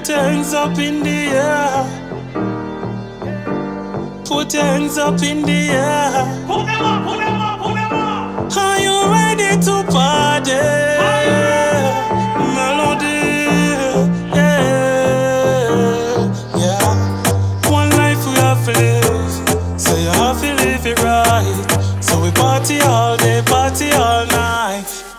Put your hands up in the air. Put your hands up in the air. Put them up, put them up, put them up. Are you ready to party? Melody, yeah, yeah. One life we have to live, so you have to live it right. So we party all day, party all night. Bubble.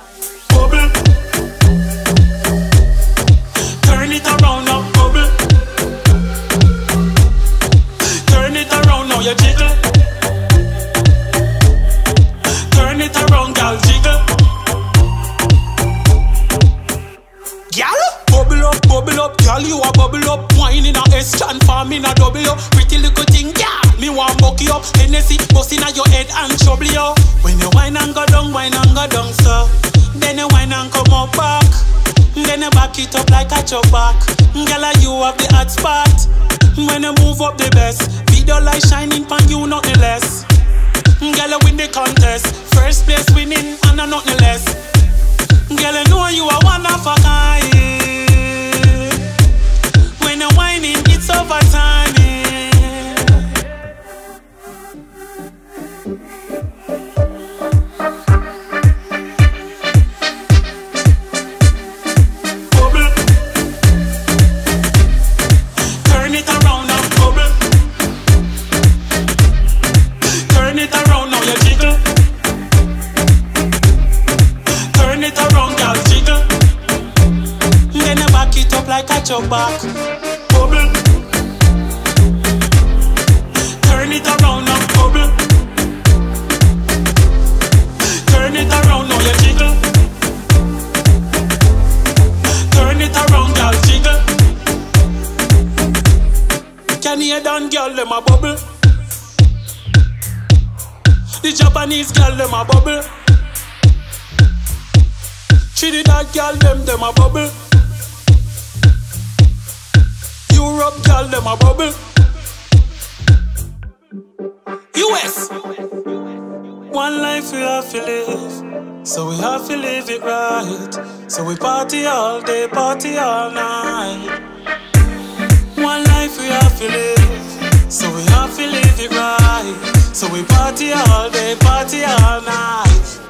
You a bubble up, wine in a S-chan for me na double up. Pretty little thing, yeah, me want buck you up. Hennessy, bust inna your head and trouble you. When you wine and go down, sir. Then you wine and come up back. Then you back it up like a chop back. Girl, you have the hot spot. When you move up the best, video light shining pan you nothing less. Girl, you win the contest, first place winning and a nothing less. Girl, you know you a one of a kind. It's over time, yeah. Bubble. Turn it around now, bubble. Turn it around now, you jiggle. Turn it around, girl, jiggle. Then I back it up like a chop back. Turn it around now, bubble. Turn it around now, you jiggle. Turn it around, girl, jiggle. Can you hear down, girl, them a bubble? The Japanese girl, them a bubble. Trinidad girl, them a bubble. Europe girl, them a bubble. US. One life we have to live, so we have to live it right. So we party all day, party all night. One life we have to live, so we have to live it right. So we party all day, party all night.